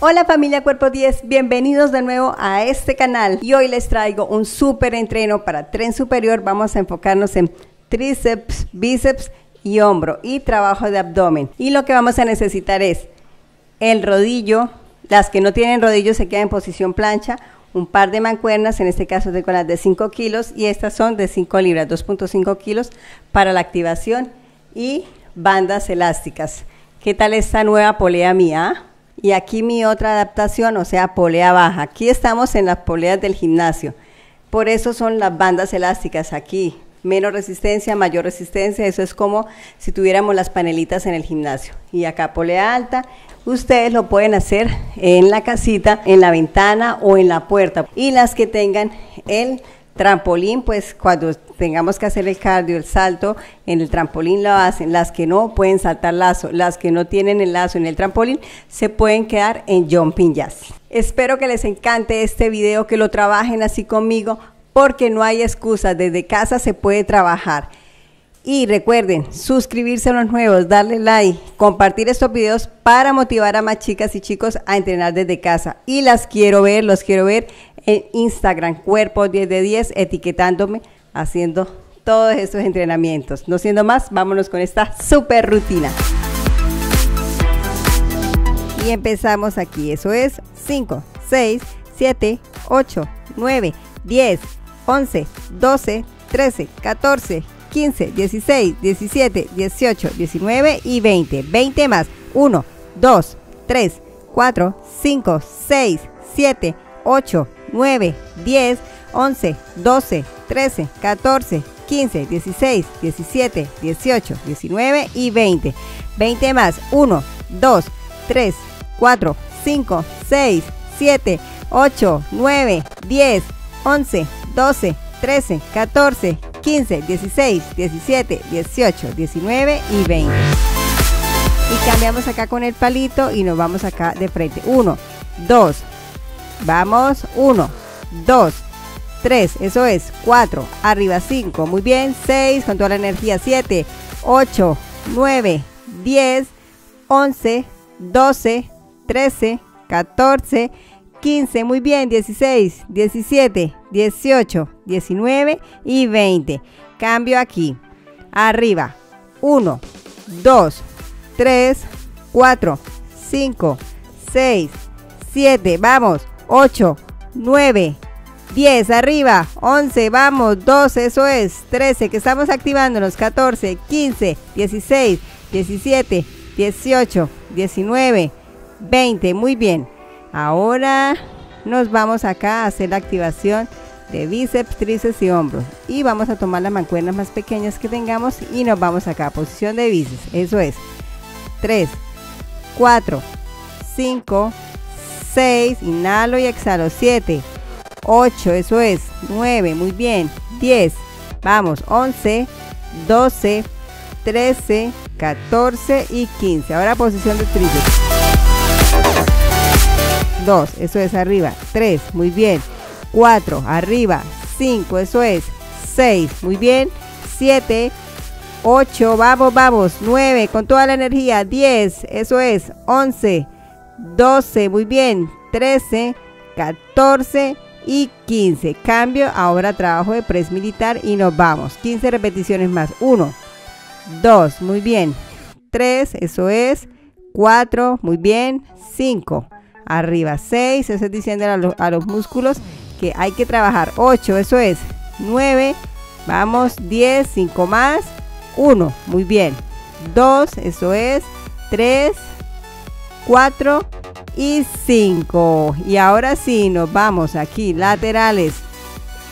Hola familia Cuerpo 10, bienvenidos de nuevo a este canal y hoy les traigo un súper entreno para tren superior. Vamos a enfocarnos en tríceps, bíceps y hombro y trabajo de abdomen. Y lo que vamos a necesitar es el rodillo, las que no tienen rodillo se quedan en posición plancha, un par de mancuernas, en este caso tengo las de 5 kilos y estas son de 5 libras, 2.5 kilos para la activación y bandas elásticas. ¿Qué tal esta nueva polea mía? Y aquí mi otra adaptación, o sea, polea baja. Aquí estamos en las poleas del gimnasio. Por eso son las bandas elásticas aquí. Menos resistencia, mayor resistencia. Eso es como si tuviéramos las panelitas en el gimnasio. Y acá polea alta. Ustedes lo pueden hacer en la casita, en la ventana o en la puerta. Y las que tengan el trampolín, pues cuando tengamos que hacer el cardio, el salto, en el trampolín lo hacen. Las que no pueden saltar lazo, las que no tienen el lazo en el trampolín, se pueden quedar en jumping jacks. Espero que les encante este video, que lo trabajen así conmigo, porque no hay excusas, desde casa se puede trabajar. Y recuerden, suscribirse a los nuevos, darle like, compartir estos videos para motivar a más chicas y chicos a entrenar desde casa. Y las quiero ver, los quiero ver en Instagram, Cuerpo 10 de 10, etiquetándome, haciendo todos estos entrenamientos. No siendo más, vámonos con esta super rutina. Y empezamos aquí, eso es 5, 6, 7, 8, 9, 10, 11, 12, 13, 14, 15, 16, 17, 18, 19 y 20. 20 más. 1, 2, 3, 4, 5, 6, 7, 8, 9, 10, 11, 12, 13, 14, 15, 16, 17, 18, 19 y 20. 20 más. 1, 2, 3, 4, 5, 6, 7, 8, 9, 10, 11, 12, 13, 14, 15, 16, 17, 18, 19 y 20. Y cambiamos acá con el palito y nos vamos acá de frente. 1, 2, vamos, 1, 2, 3, eso es, 4, arriba 5, muy bien, 6, con toda la energía, 7, 8, 9, 10, 11, 12, 13, 14, 15, muy bien, 16, 17, 18, 19 y 20. Cambio aquí, arriba, 1, 2, 3, 4, 5, 6, 7, vamos, 8, 9, 10, arriba, 11, vamos, 12, eso es, 13, que estamos activándonos, 14, 15, 16, 17, 18, 19, 20, muy bien. Ahora nos vamos acá a hacer la activación de bíceps, tríceps y hombros. Y vamos a tomar las mancuernas más pequeñas que tengamos y nos vamos acá a posición de bíceps. Eso es 3, 4, 5, 6, inhalo y exhalo, 7, 8, eso es, 9, muy bien, 10, vamos, 11, 12, 13, 14 y 15. Ahora posición de tríceps. 2, eso es arriba, 3, muy bien, 4, arriba, 5, eso es, 6, muy bien, 7, 8, vamos, vamos, 9, con toda la energía, 10, eso es, 11, 12, muy bien, 13, 14 y 15, cambio, ahora trabajo de press militar y nos vamos, 15 repeticiones más, 1, 2, muy bien, 3, eso es, 4, muy bien, 5, arriba 6, eso es diciendo a los músculos que hay que trabajar, 8, eso es, 9, vamos, 10, 5 más, 1, muy bien, 2, eso es, 3, 4 y 5. Y ahora sí, nos vamos aquí, laterales,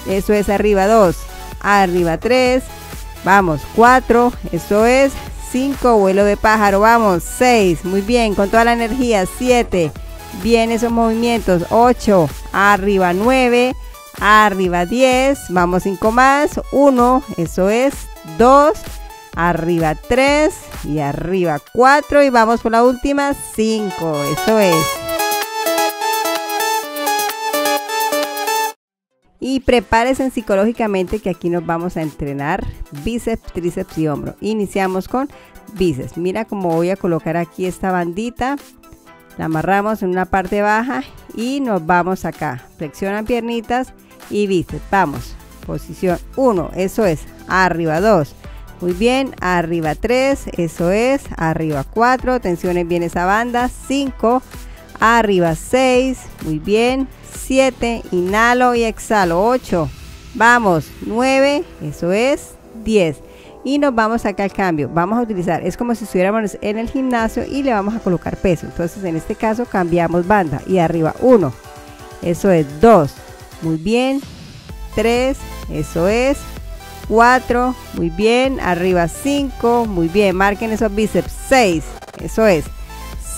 eso es arriba 2, arriba 3, vamos, 4, eso es, 5, vuelo de pájaro, vamos, 6, muy bien, con toda la energía, 7, bien esos movimientos, 8, arriba 9, arriba 10, vamos 5 más, 1, eso es, 2, arriba 3 y arriba 4 y vamos por la última, 5, eso es. Y prepárense psicológicamente que aquí nos vamos a entrenar bíceps, tríceps y hombro. Iniciamos con bíceps, mira cómo voy a colocar aquí esta bandita. la amarramos en una parte baja y nos vamos acá, flexiona piernitas y bíceps, vamos, posición 1, eso es, arriba 2, muy bien, arriba 3, eso es, arriba 4, tensiones bien esa banda, 5, arriba 6, muy bien, 7, inhalo y exhalo, 8, vamos, 9, eso es, 10. Y nos vamos acá al cambio, vamos a utilizar, es como si estuviéramos en el gimnasio y le vamos a colocar peso, entonces en este caso cambiamos banda y arriba 1, eso es 2, muy bien, 3, eso es, 4, muy bien, arriba 5, muy bien, marquen esos bíceps, 6, eso es,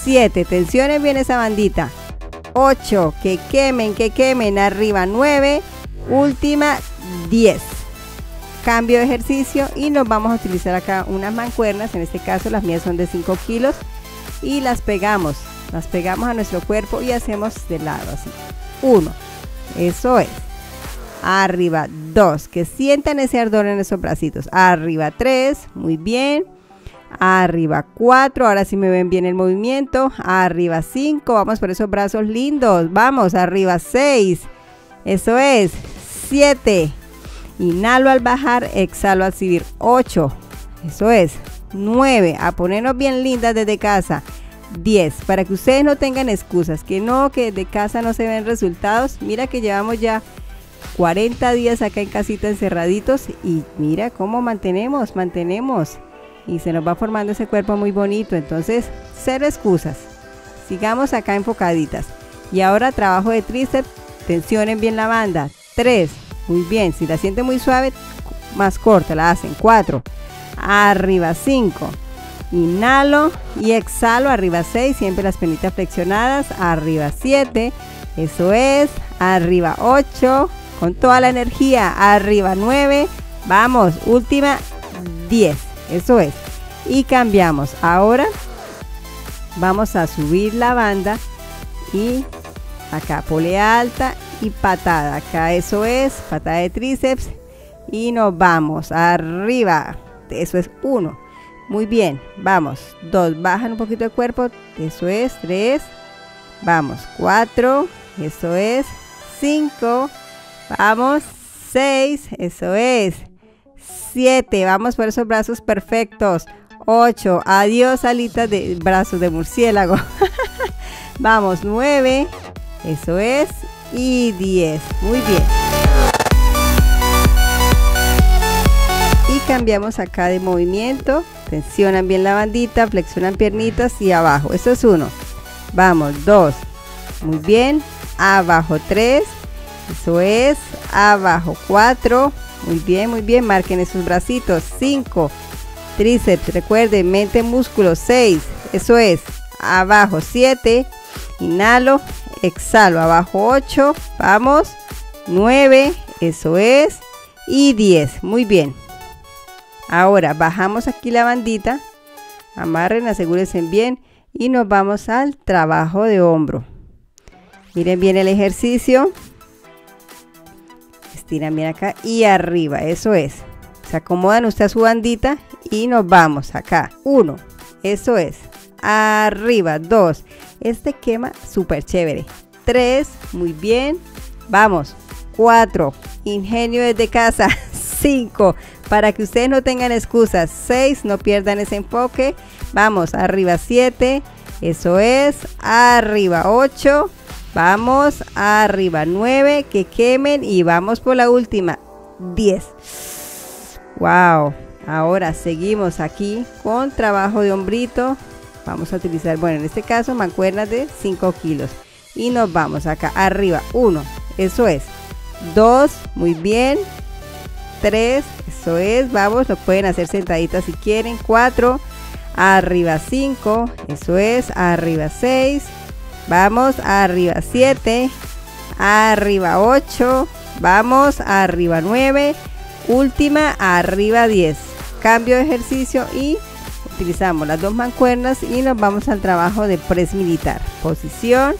7, tensionen bien esa bandita, 8, que quemen, arriba 9, última 10. Cambio de ejercicio y nos vamos a utilizar acá unas mancuernas, en este caso las mías son de 5 kilos y las pegamos a nuestro cuerpo y hacemos de lado así, 1, eso es, arriba 2, que sientan ese ardor en esos bracitos, arriba 3, muy bien, arriba 4, ahora sí me ven bien el movimiento, arriba 5, vamos por esos brazos lindos, vamos, arriba 6, eso es, 7, inhalo al bajar, exhalo al subir, 8, eso es, 9, a ponernos bien lindas desde casa, 10, para que ustedes no tengan excusas, que no, que desde casa no se ven resultados, mira que llevamos ya 40 días acá en casita encerraditos y mira cómo mantenemos y se nos va formando ese cuerpo muy bonito, entonces cero excusas, sigamos acá enfocaditas y ahora trabajo de tríceps, tensionen bien la banda, 3, muy bien, si la sienten muy suave, más corta, la hacen 4, arriba 5, inhalo y exhalo, arriba 6, siempre las piernitas flexionadas, arriba 7, eso es, arriba 8, con toda la energía, arriba 9, vamos, última 10, eso es, y cambiamos, ahora vamos a subir la banda y acá polea alta y patada, acá eso es, patada de tríceps y nos vamos, arriba, eso es 1, muy bien, vamos, 2, bajan un poquito el cuerpo, eso es, 3, vamos, 4, eso es, 5, vamos, 6, eso es, 7, vamos por esos brazos perfectos, 8, adiós alitas de brazos de murciélago, vamos, 9, eso es, y 10, muy bien, y cambiamos acá de movimiento, tensionan bien la bandita, flexionan piernitas y abajo, eso es 1, vamos, 2, muy bien, abajo 3, eso es, abajo 4, muy bien, marquen esos bracitos, 5, tríceps, recuerden, mente músculo, 6, eso es, abajo 7, inhalo, exhalo, abajo 8, vamos, 9, eso es, y 10, muy bien. Ahora bajamos aquí la bandita, amarren, asegúrense bien y nos vamos al trabajo de hombro. Miren bien el ejercicio, estiran bien acá y arriba, eso es. Se acomodan usted a su bandita y nos vamos acá, 1, eso es, arriba 2, este quema súper chévere, 3, muy bien, vamos, 4, ingenio desde casa, 5, para que ustedes no tengan excusas, 6, no pierdan ese enfoque, vamos, arriba 7, eso es, arriba 8, vamos, arriba 9, que quemen y vamos por la última, 10, wow, ahora seguimos aquí con trabajo de hombrito. Vamos a utilizar, bueno, en este caso mancuernas de 5 kilos. Y nos vamos acá, arriba, 1, eso es, 2, muy bien, 3, eso es, vamos, lo pueden hacer sentaditas si quieren, 4, arriba 5, eso es, arriba 6, vamos, arriba 7, arriba 8, vamos, arriba 9, última, arriba 10. Cambio de ejercicio y utilizamos las dos mancuernas y nos vamos al trabajo de press militar, posición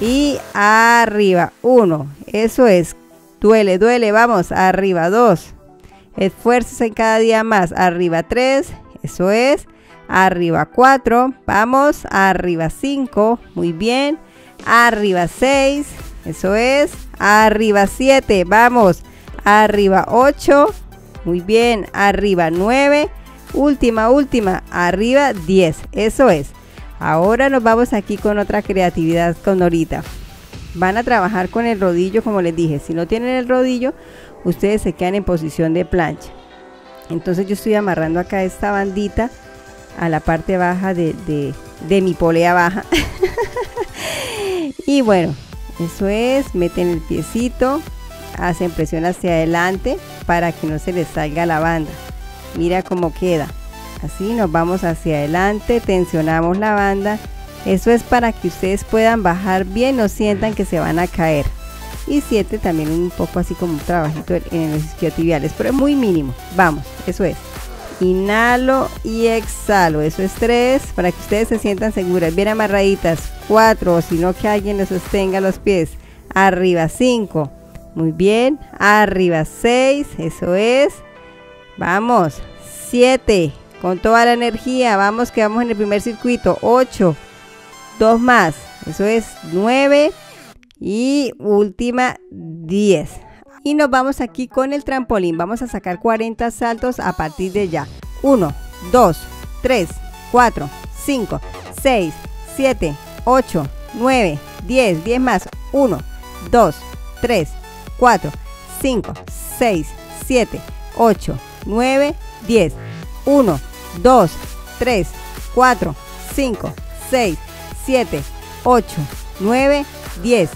y arriba 1, eso es, duele, duele, vamos, arriba 2, esfuerzos en cada día más, arriba 3, eso es, arriba 4, vamos, arriba 5, muy bien, arriba 6, eso es, arriba 7, vamos, arriba 8, muy bien, arriba 9, última, arriba 10, eso es. Ahora nos vamos aquí con otra creatividad con Norita. Van a trabajar con el rodillo, como les dije. Si no tienen el rodillo, ustedes se quedan en posición de plancha. Entonces yo estoy amarrando acá esta bandita a la parte baja de mi polea baja. Y bueno, eso es, meten el piecito, hacen presión hacia adelante para que no se les salga la banda. Mira cómo queda. Así nos vamos hacia adelante, tensionamos la banda. Eso es para que ustedes puedan bajar bien, no sientan que se van a caer. Y 7 también, un poco así como un trabajito en los isquiotibiales, pero es muy mínimo. Vamos, eso es. Inhalo y exhalo, eso es 3, para que ustedes se sientan seguras, bien amarraditas. 4, o si no, que alguien les sostenga los pies. Arriba 5, muy bien. Arriba 6, eso es. Vamos, 7, con toda la energía, vamos que vamos en el primer circuito. 8, 2 más, eso es 9 y última 10. Y nos vamos aquí con el trampolín, vamos a sacar 40 saltos a partir de ya. 1, 2, 3, 4, 5, 6, 7, 8, 9, 10, 10 más. 1, 2, 3, 4, 5, 6, 7, 8, 9, 10. 1, 2, 3, 4, 5, 6, 7, 8, 9, 10.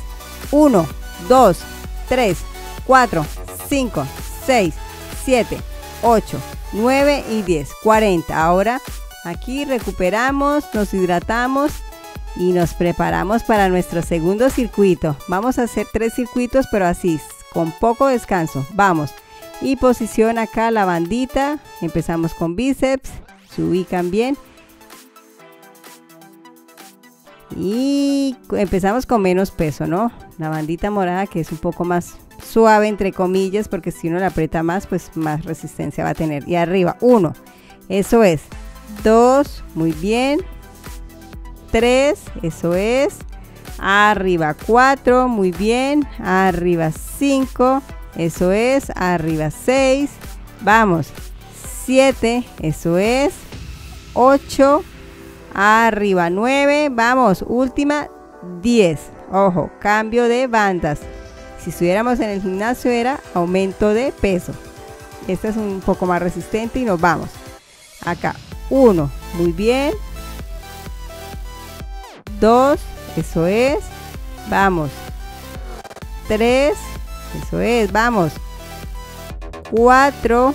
1, 2, 3, 4, 5, 6, 7, 8, 9 y 10. 40. Ahora aquí recuperamos, nos hidratamos y nos preparamos para nuestro segundo circuito. Vamos a hacer 3 circuitos, pero así, con poco descanso. Vamos. Y posiciona acá la bandita. Empezamos con bíceps. Se ubican bien. Y empezamos con menos peso, ¿no? La bandita morada, que es un poco más suave, entre comillas, porque si uno la aprieta más, pues más resistencia va a tener. Y arriba, 1, eso es. 2, muy bien. 3, eso es. Arriba 4, muy bien. Arriba 5, eso es. Arriba 6, vamos. 7, eso es. 8, arriba 9, vamos, última 10. Ojo, cambio de bandas. Si estuviéramos en el gimnasio era aumento de peso. Esta es un poco más resistente y nos vamos. Acá, 1, muy bien. 2, eso es, vamos. 3, eso es, vamos. 4,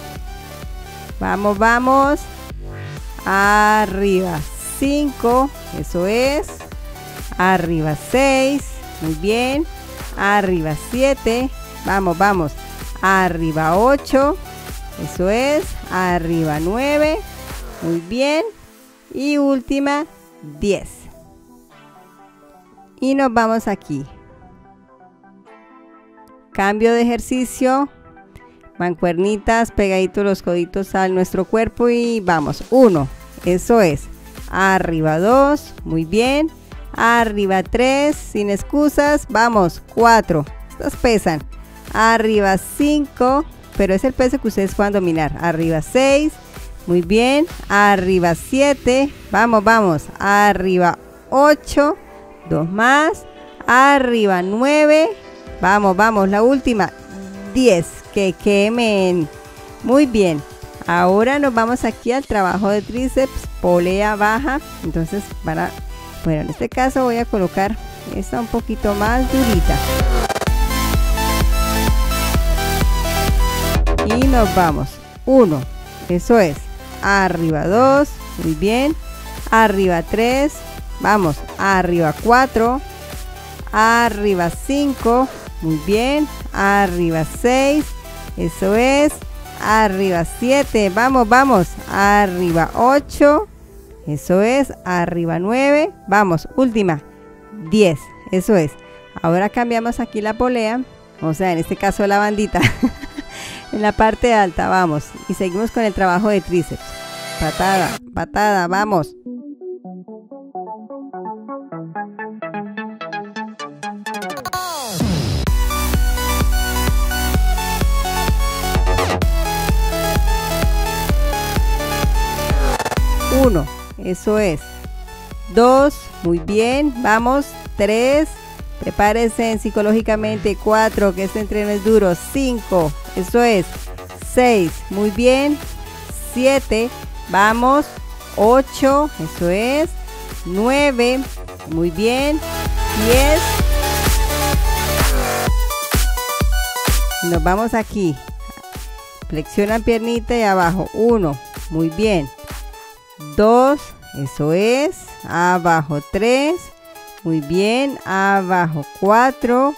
vamos. Arriba 5, eso es. Arriba 6, muy bien. Arriba 7, vamos. Arriba 8, eso es. Arriba 9, muy bien. Y última 10. Y nos vamos aquí. Cambio de ejercicio. Mancuernitas, pegaditos los coditos a nuestro cuerpo y vamos. 1, eso es. Arriba 2, muy bien. Arriba 3, sin excusas, vamos. 4, estas pesan. Arriba 5, pero es el peso que ustedes puedan dominar. Arriba 6, muy bien. Arriba 7, vamos. Arriba 8, 2 más. Arriba 9, vamos. La última, 10, que quemen. Muy bien. Ahora nos vamos aquí al trabajo de tríceps, polea baja. Entonces bueno, en este caso voy a colocar esta un poquito más durita. Y nos vamos. 1, eso es. Arriba 2, muy bien. Arriba 3, vamos. Arriba 4, arriba 5, muy bien. Arriba 6, eso es. Arriba 7, vamos. Arriba 8, eso es. Arriba 9, vamos. Última 10, eso es. Ahora cambiamos aquí la polea, o sea, en este caso la bandita, en la parte alta, vamos. Y seguimos con el trabajo de tríceps. Patada, patada, vamos. Uno, eso es. 2, muy bien, vamos. 3, prepárense psicológicamente. 4, que este entreno es duro. 5, eso es. 6, muy bien. 7, vamos. 8, eso es. 9, muy bien. 10. Nos vamos aquí. Flexionan piernita y abajo. 1, muy bien. 2, eso es, abajo. 3, muy bien, abajo. 4,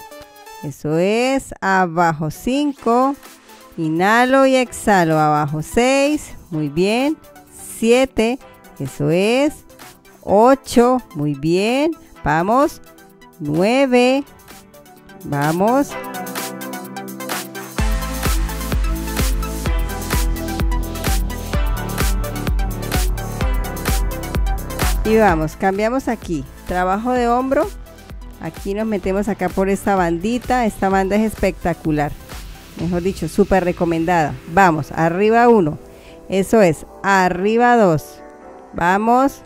eso es, abajo. 5, inhalo y exhalo, abajo. 6, muy bien. 7, eso es. 8, muy bien, vamos. 9, vamos. 10. Y vamos, cambiamos aquí, trabajo de hombro, aquí nos metemos acá por esta bandita, esta banda es espectacular, mejor dicho, súper recomendada. Vamos, arriba 1, eso es, arriba 2, vamos,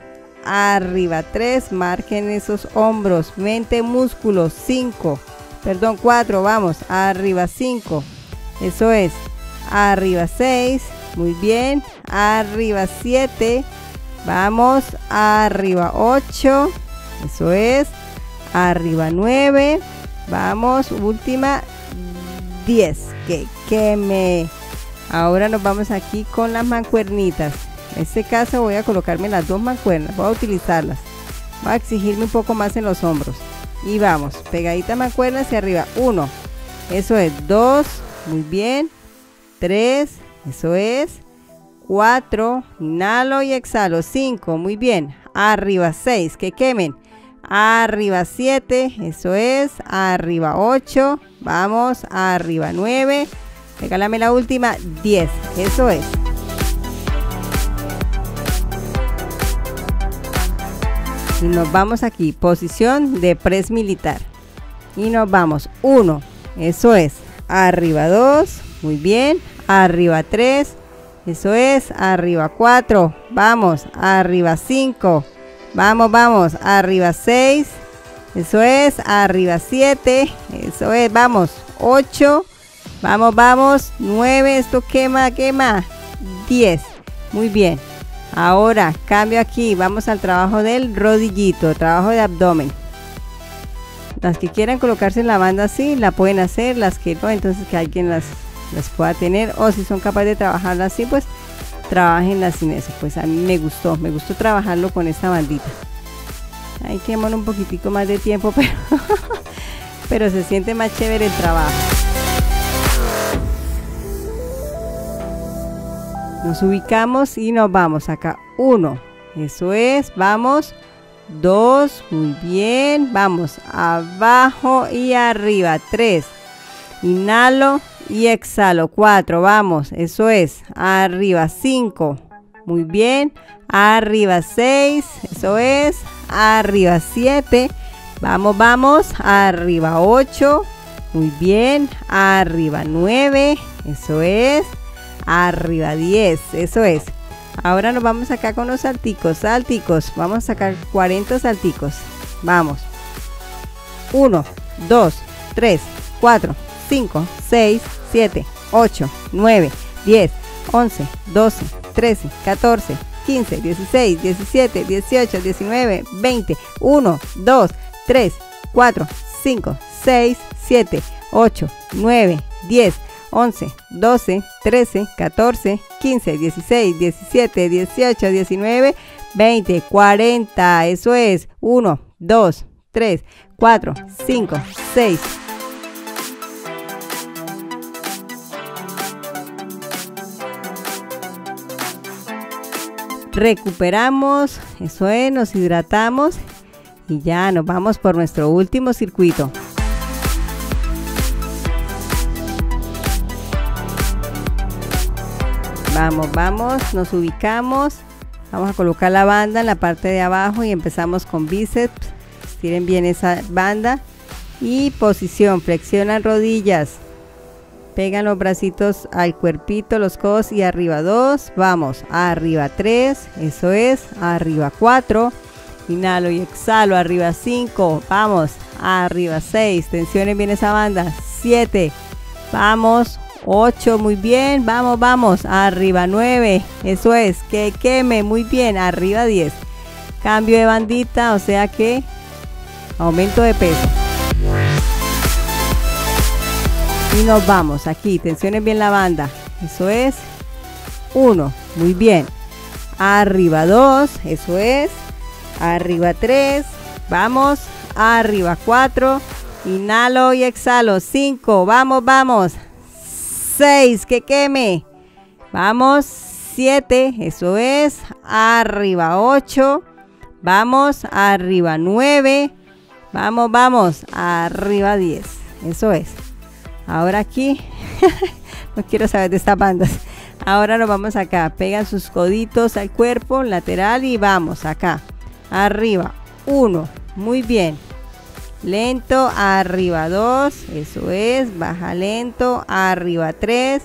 arriba 3, marquen esos hombros, mente, músculos, 4, vamos, arriba 5, eso es, arriba 6, muy bien, arriba 7, vamos, arriba 8, eso es, arriba 9, vamos, última 10, que queme. Ahora nos vamos aquí con las mancuernitas. En este caso voy a colocarme las dos mancuernas, voy a utilizarlas, voy a exigirme un poco más en los hombros. Y vamos, pegaditas mancuernas hacia arriba. 1, eso es. 2, muy bien. 3, eso es. 4, inhalo y exhalo. 5, muy bien. Arriba 6, que quemen. Arriba 7, eso es. Arriba 8, vamos. Arriba 9, regálame la última 10, eso es. Y nos vamos aquí, posición de press militar. Y nos vamos. 1, eso es. Arriba 2, muy bien. Arriba 3, eso es, arriba 4, vamos, arriba 5, vamos, vamos, arriba 6, eso es, arriba 7, eso es, vamos, 8, vamos, vamos, 9, esto quema, quema, 10, muy bien. Ahora cambio aquí, vamos al trabajo del rodillito, trabajo de abdomen. Las que quieran colocarse en la banda así, la pueden hacer, las que no, entonces que alguien las pueda tener, o si son capaces de trabajarla así, pues trabajenla sin eso. Pues a mí me gustó trabajarlo con esta bandita. Ahí queman un poquitico más de tiempo, pero pero se siente más chévere el trabajo. Nos ubicamos y nos vamos acá. 1, eso es, vamos. 2, muy bien, vamos, abajo y arriba. 3, inhalo y exhalo. 4, vamos, eso es, arriba 5, muy bien, arriba 6, eso es, arriba 7, vamos, vamos, arriba 8, muy bien, arriba 9, eso es, arriba 10, eso es. Ahora nos vamos acá con los salticos, salticos, vamos a sacar 40 salticos, vamos. 1, 2, 3, 4, 5, 6, 7, 8, 9, 10, 11, 12, 13, 14, 15, 16, 17, 18, 19, 20, 1, 2, 3, 4, 5, 6, 7, 8, 9, 10, 11, 12, 13, 14, 15, 16, 17, 18, 19, 20, 40, eso es. 1, 2, 3, 4, 5, 6, recuperamos, eso es, nos hidratamos y ya nos vamos por nuestro último circuito. Vamos, vamos, nos ubicamos. Vamos a colocar la banda en la parte de abajo y empezamos con bíceps. Estiren bien esa banda. Y posición, flexionan rodillas. Pegan los bracitos al cuerpito, los codos y arriba 2. Vamos, arriba 3. Eso es, arriba 4. Inhalo y exhalo, arriba 5. Vamos, arriba 6. Tensionen bien esa banda. 7. Vamos, 8. Muy bien, vamos, vamos. Arriba 9. Eso es, que queme. Muy bien, arriba 10. Cambio de bandita, o sea que aumento de peso. Y nos vamos aquí, tensionen bien la banda. Eso es, 1. Muy bien. Arriba 2. Eso es. Arriba 3, vamos, arriba 4, inhalo y exhalo, 5, vamos, vamos, 6, que queme, vamos, 7, eso es, arriba 8, vamos, arriba 9, vamos, vamos, arriba 10, eso es. Ahora aquí, no quiero saber de estas bandas, ahora nos vamos acá, pegan sus coditos al cuerpo lateral y vamos acá. Arriba 1, muy bien, lento, arriba 2, eso es, baja lento, arriba 3,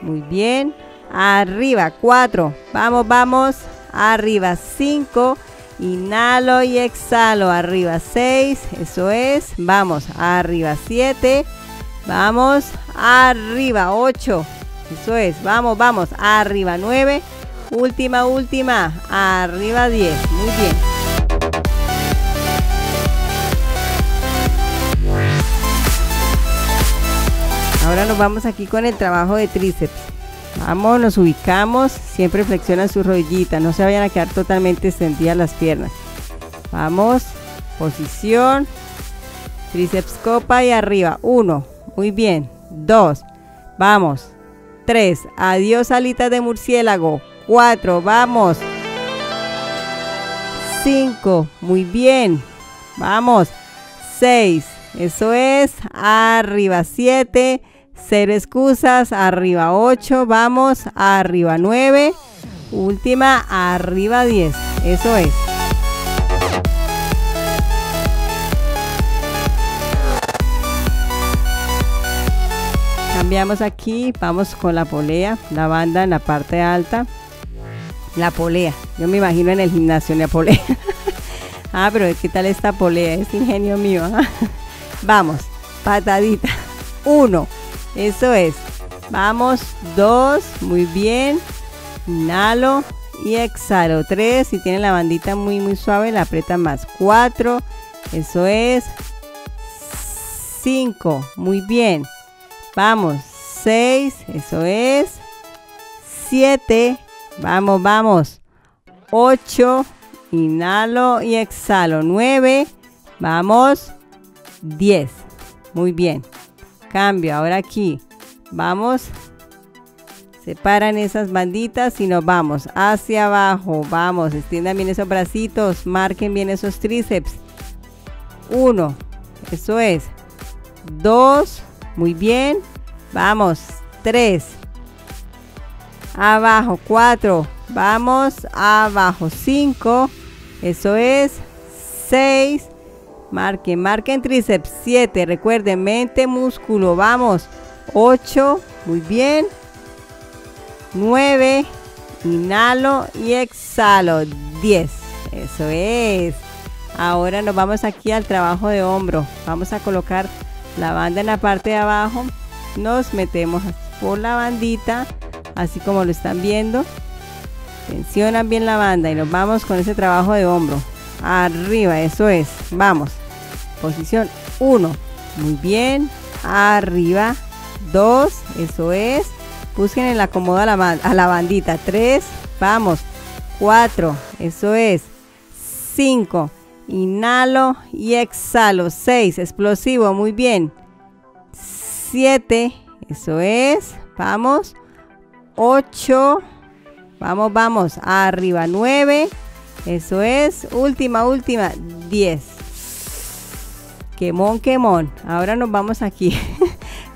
muy bien, arriba 4, vamos, vamos, arriba 5, inhalo y exhalo, arriba 6, eso es, vamos, arriba 7, vamos, arriba 8, eso es, vamos, vamos, arriba 9, última, última, arriba 10, muy bien. Ahora nos vamos aquí con el trabajo de tríceps. Vamos, nos ubicamos, siempre flexionan sus rodillitas, no se vayan a quedar totalmente extendidas las piernas. Vamos, posición, tríceps copa y arriba. 1, muy bien. 2, vamos. 3, adiós alitas de murciélago. 4, vamos. 5, muy bien. Vamos. 6, eso es, arriba 7. Cero excusas, arriba 8, vamos, arriba 9, última, arriba 10, eso es. Cambiamos aquí, vamos con la polea, la banda en la parte alta, la polea, yo me imagino en el gimnasio la polea. Ah, pero ¿qué tal esta polea? Es ingenio mío, ¿eh? Vamos, patadita, 1. Eso es. Vamos, 2, muy bien. Inhalo y exhalo. 3, si tienen la bandita muy, muy suave, la apretan más. 4, eso es. 5, muy bien. Vamos, 6, eso es. 7, vamos, vamos. 8, inhalo y exhalo. 9, vamos. 10, muy bien. Cambio, ahora aquí, vamos, separan esas banditas y nos vamos hacia abajo, vamos, extiendan bien esos bracitos, marquen bien esos tríceps. 1, eso es, 2, muy bien, vamos, 3, abajo, 4, vamos, abajo, 5, eso es, 6, marquen, marquen tríceps. 7, recuerden, mente, músculo, vamos. 8, muy bien. 9, inhalo y exhalo. 10, eso es. Ahora nos vamos aquí al trabajo de hombro. Vamos a colocar la banda en la parte de abajo. Nos metemos por la bandita, así como lo están viendo. Tensionan bien la banda y nos vamos con ese trabajo de hombro. Arriba, eso es, vamos. Posición 1, muy bien, arriba 2, eso es, busquen el acomodo a la bandita. 3, vamos, 4, eso es, 5, inhalo y exhalo. 6, explosivo, muy bien. 7, eso es, vamos. 8, vamos, vamos, arriba 9, eso es, última, última, 10. Quemón, quemón. Ahora nos vamos aquí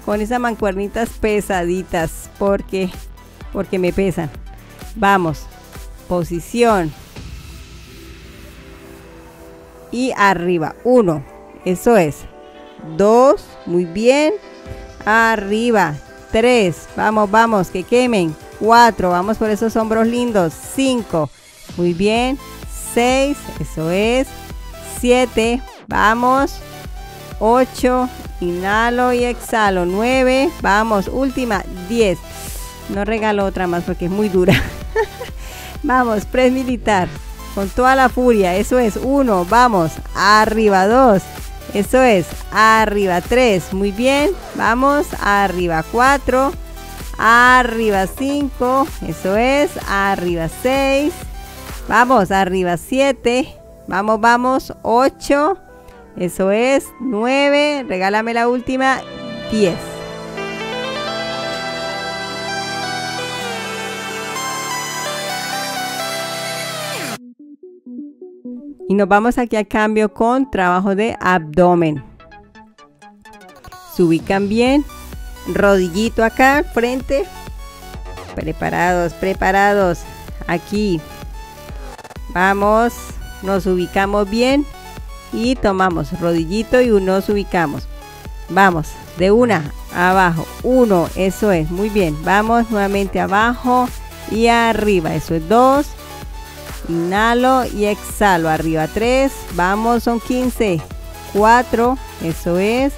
con esas mancuernitas pesaditas porque porque me pesan. Vamos, posición y arriba, 1, eso es, 2, muy bien, arriba, 3, vamos, vamos, que quemen, 4, vamos por esos hombros lindos, 5, muy bien, 6, eso es, 7, vamos, 8, inhalo y exhalo, 9, vamos, última, 10, no regalo otra más porque es muy dura. Vamos, press militar, con toda la furia, eso es, 1, vamos, arriba, 2, eso es, arriba, 3, muy bien, vamos, arriba, 4, arriba, 5, eso es, arriba, 6, vamos, arriba, 7, vamos, vamos, 8, eso es, 9, regálame la última, 10. Y nos vamos aquí a cambio con trabajo de abdomen. Se ubican bien, rodillito acá, frente. Preparados, preparados. Aquí. Vamos, nos ubicamos bien y tomamos rodillito y nos ubicamos. Vamos, de una, abajo, 1, eso es, muy bien. Vamos nuevamente abajo y arriba, eso es, 2. Inhalo y exhalo, arriba 3, vamos, son 15, 4, eso es,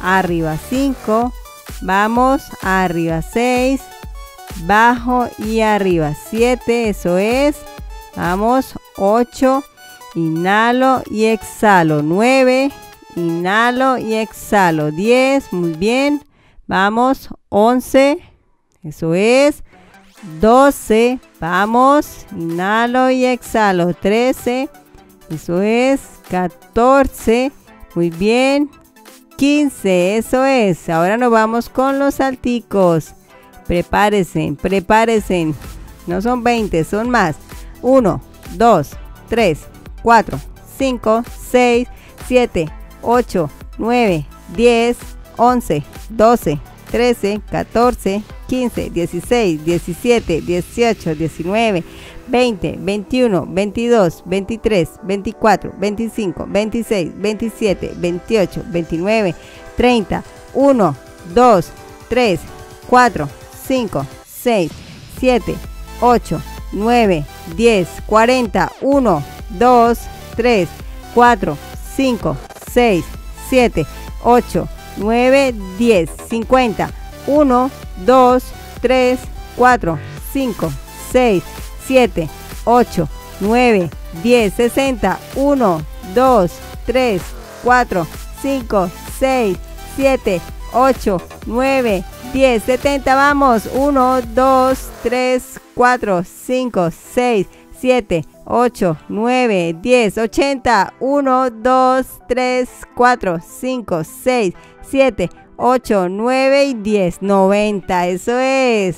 arriba 5, vamos, arriba 6, bajo y arriba 7, eso es, vamos, 8, inhalo y exhalo, 9, inhalo y exhalo, 10, muy bien, vamos, 11, eso es, 12, vamos, inhalo y exhalo, 13, eso es, 14, muy bien, 15, eso es. Ahora nos vamos con los salticos, prepárense, prepárense, no son 20, son más, 1, 2, 3, 4, 5, 6, 7, 8, 9, 10, 11, 12, 13, 14, 15, 16, 17, 18, 19, 20, 21, 22, 23, 24, 25, 26, 27, 28, 29, 30, 1, 2, 3, 4, 5, 6, 7, 8, 9, 10, 40, 1, 2, 3, 4, 5, 6, 7, 8, 9, 10, 50, 1, 2, 3, 4, 5, 6, 7, 8, 9, 10, 60, 1, 2, 3, 4, 5, 6, 7, 8, 9, 10, 70, vamos, 1, 2, 3, 4, 5, 6, 7, 8, 9, 10, 80, 1, 2, 3, 4, 5, 6, 7, 8, 9 y 10, 90, eso es.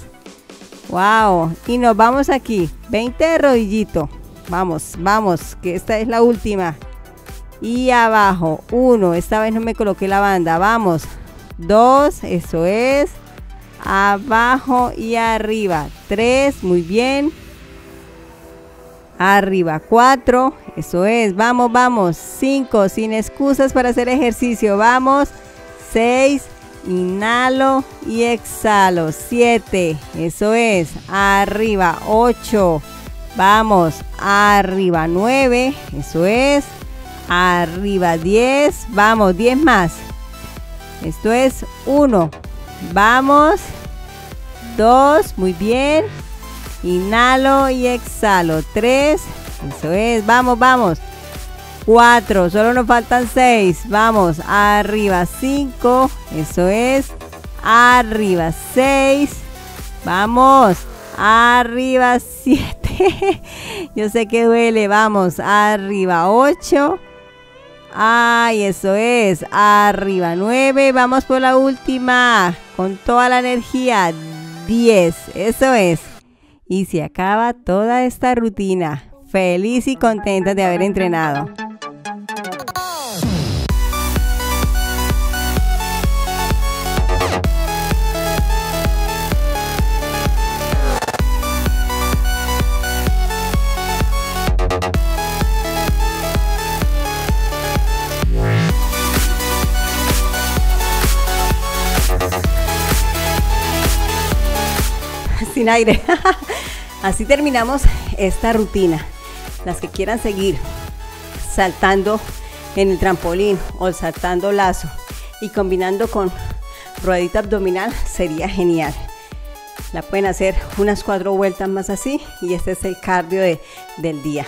Wow, y nos vamos aquí, 20 de rodillito, vamos, vamos, que esta es la última. Y abajo, 1, esta vez no me coloqué la banda, vamos, 2, eso es, abajo y arriba, 3, muy bien, arriba, 4, eso es, vamos, vamos, 5, sin excusas para hacer ejercicio, vamos, 6, inhalo y exhalo, 7, eso es, arriba, 8, vamos, arriba, 9, eso es, arriba, 10, vamos, 10 más, esto es, 1, vamos, 2, muy bien, inhalo y exhalo, 3, eso es, vamos, vamos, 4, solo nos faltan 6, vamos, arriba 5, eso es, arriba 6, vamos, arriba 7, yo sé que duele, vamos, arriba 8, ay, eso es, arriba 9, vamos por la última, con toda la energía, 10, eso es, y se acaba toda esta rutina, feliz y contenta de haber entrenado. sin aire. Así terminamos esta rutina. Las que quieran seguir saltando en el trampolín o saltando lazo y combinando con ruedita abdominal, sería genial. La pueden hacer unas 4 vueltas más así, y este es el cardio del día.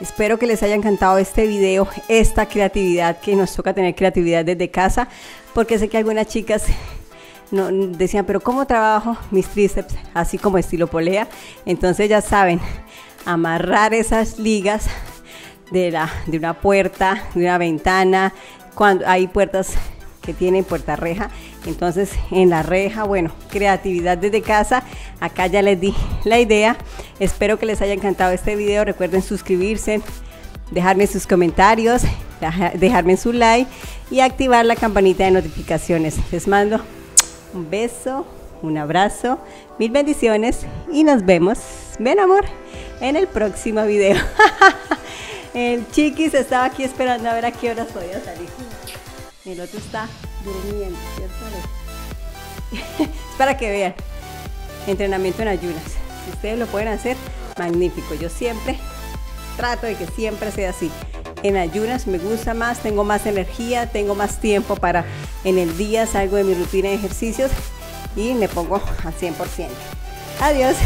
Espero que les haya encantado este video, esta creatividad, que nos toca tener creatividad desde casa, porque sé que algunas chicas no, decían, pero ¿cómo trabajo mis tríceps? Así como estilo polea. Entonces ya saben, amarrar esas ligas de una puerta, de una ventana, cuando hay puertas que tienen puerta reja, entonces en la reja, bueno, creatividad desde casa. Acá ya les di la idea. Espero que les haya encantado este video. Recuerden suscribirse, dejarme sus comentarios, dejarme su like y activar la campanita de notificaciones. Les mando un beso, un abrazo, mil bendiciones y nos vemos, ven amor, en el próximo video. El chiquis estaba aquí esperando a ver a qué horas podía salir. El otro está durmiendo, ¿cierto? Es para que vean. Entrenamiento en ayunas. Si ustedes lo pueden hacer, magnífico. Yo siempre trato de que siempre sea así. En ayunas me gusta más, tengo más energía, tengo más tiempo para en el día, salgo de mi rutina de ejercicios y me pongo al 100%. Adiós.